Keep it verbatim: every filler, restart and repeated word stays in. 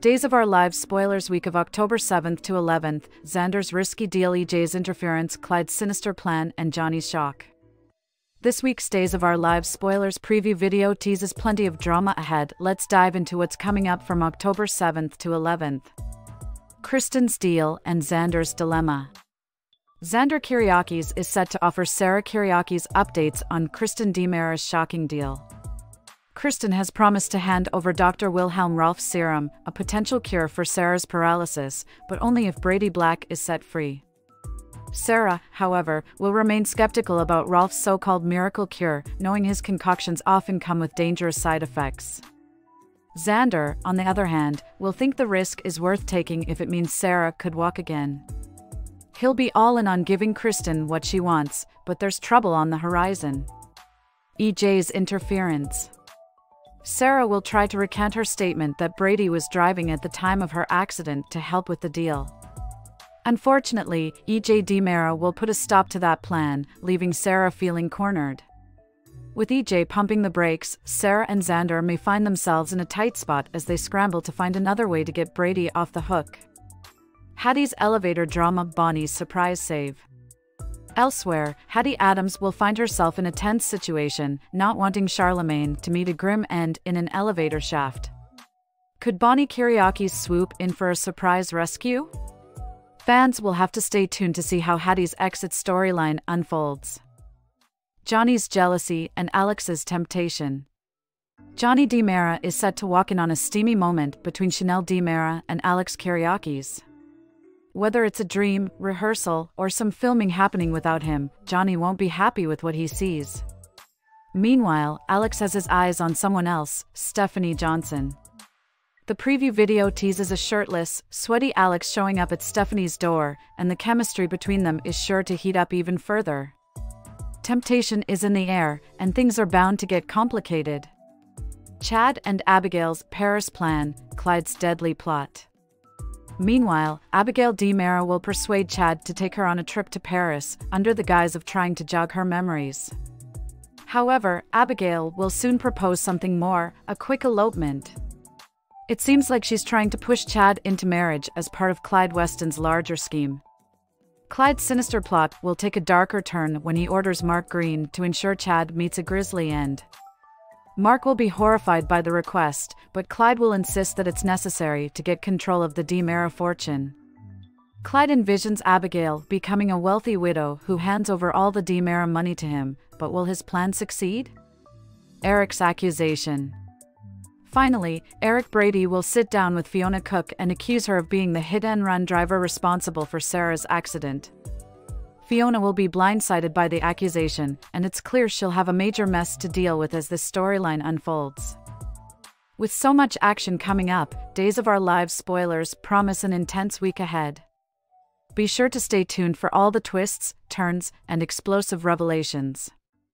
Days of Our Lives spoilers week of October seventh to eleventh, Xander's risky deal, E J's interference, Clyde's sinister plan, and Johnny's shock. This week's Days of Our Lives spoilers preview video teases plenty of drama ahead. Let's dive into what's coming up from October seventh to eleventh. Kristen's deal and Xander's dilemma. Xander Kiriakis is set to offer Sarah Kiriakis updates on Kristen DiMera's shocking deal. Kristen has promised to hand over Doctor Wilhelm Rolf's serum, a potential cure for Sarah's paralysis, but only if Brady Black is set free. Sarah, however, will remain skeptical about Rolf's so-called miracle cure, knowing his concoctions often come with dangerous side effects. Xander, on the other hand, will think the risk is worth taking if it means Sarah could walk again. He'll be all in on giving Kristen what she wants, but there's trouble on the horizon. E J's interference. Sarah will try to recant her statement that Brady was driving at the time of her accident to help with the deal. Unfortunately, E J DiMera will put a stop to that plan, leaving Sarah feeling cornered. With E J pumping the brakes, Sarah and Xander may find themselves in a tight spot as they scramble to find another way to get Brady off the hook. Hattie's elevator drama, Bonnie's surprise save. Elsewhere, Hattie Adams will find herself in a tense situation, not wanting Charlemagne to meet a grim end in an elevator shaft. Could Bonnie Kiriakis swoop in for a surprise rescue? Fans will have to stay tuned to see how Hattie's exit storyline unfolds. Johnny's jealousy and Alex's temptation. Johnny DiMera is set to walk in on a steamy moment between Chanel DiMera and Alex Kiriakis. Whether it's a dream, rehearsal, or some filming happening without him, Johnny won't be happy with what he sees. Meanwhile, Alex has his eyes on someone else, Stephanie Johnson. The preview video teases a shirtless, sweaty Alex showing up at Stephanie's door, and the chemistry between them is sure to heat up even further. Temptation is in the air, and things are bound to get complicated. Chad and Abigail's Paris plan, Clyde's deadly plot. Meanwhile, Abigail DiMera will persuade Chad to take her on a trip to Paris, under the guise of trying to jog her memories. However, Abigail will soon propose something more, a quick elopement. It seems like she's trying to push Chad into marriage as part of Clyde Weston's larger scheme. Clyde's sinister plot will take a darker turn when he orders Mark Green to ensure Chad meets a grisly end. Mark will be horrified by the request, but Clyde will insist that it's necessary to get control of the DiMera fortune. Clyde envisions Abigail becoming a wealthy widow who hands over all the DiMera money to him, but will his plan succeed? Eric's accusation. Finally, Eric Brady will sit down with Fiona Cook and accuse her of being the hit-and-run driver responsible for Sarah's accident. Fiona will be blindsided by the accusation, and it's clear she'll have a major mess to deal with as this storyline unfolds. With so much action coming up, Days of Our Lives spoilers promise an intense week ahead. Be sure to stay tuned for all the twists, turns, and explosive revelations.